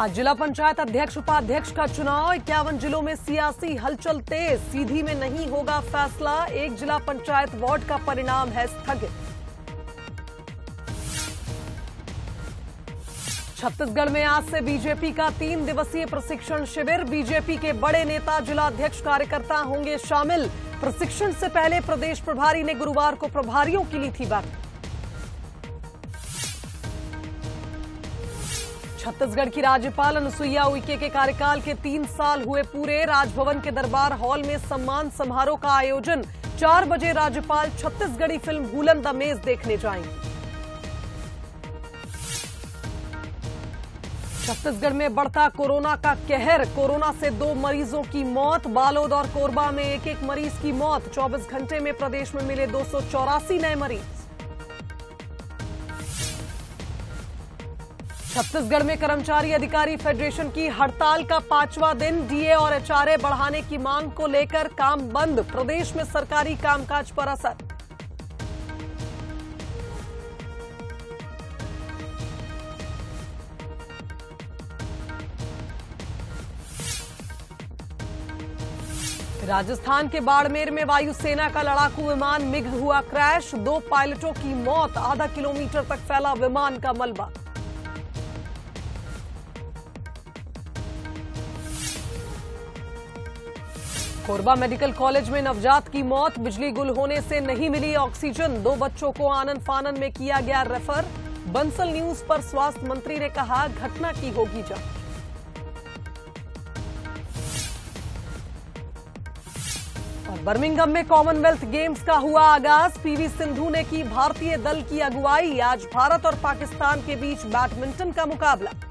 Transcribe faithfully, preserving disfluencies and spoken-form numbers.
आज जिला पंचायत अध्यक्ष उपाध्यक्ष का चुनाव, इक्यावन जिलों में सियासी हलचल तेज। सीधी में नहीं होगा फैसला, एक जिला पंचायत वार्ड का परिणाम है स्थगित। छत्तीसगढ़ में आज से बीजेपी का तीन दिवसीय प्रशिक्षण शिविर। बीजेपी के बड़े नेता, जिलाध्यक्ष, कार्यकर्ता होंगे शामिल। प्रशिक्षण से पहले प्रदेश प्रभारी ने गुरुवार को प्रभारियों की ली थी बैठक। छत्तीसगढ़ की राज्यपाल अनुसुईया उइके के कार्यकाल के तीन साल हुए पूरे। राजभवन के दरबार हॉल में सम्मान समारोह का आयोजन। चार बजे राज्यपाल छत्तीसगढ़ी फिल्म भूलन द मेज देखने जाएंगे। छत्तीसगढ़ में बढ़ता कोरोना का कहर। कोरोना से दो मरीजों की मौत। बालोद और कोरबा में एक एक मरीज की मौत। चौबीस घंटे में प्रदेश में मिले दो सौ चौरासी नए मरीज। छत्तीसगढ़ में कर्मचारी अधिकारी फेडरेशन की हड़ताल का पांचवा दिन। डीए और एचआरए बढ़ाने की मांग को लेकर काम बंद। प्रदेश में सरकारी कामकाज पर असर। राजस्थान के बाड़मेर में वायुसेना का लड़ाकू विमान मिग हुआ क्रैश। दो पायलटों की मौत। आधा किलोमीटर तक फैला विमान का मलबा। कोरबा मेडिकल कॉलेज में नवजात की मौत। बिजली गुल होने से नहीं मिली ऑक्सीजन। दो बच्चों को आनन फानन में किया गया रेफर। बंसल न्यूज पर स्वास्थ्य मंत्री ने कहा, घटना की होगी जांच। और बर्मिंघम में कॉमनवेल्थ गेम्स का हुआ आगाज। पीवी सिंधु ने की भारतीय दल की अगुवाई। आज भारत और पाकिस्तान के बीच बैडमिंटन का मुकाबला।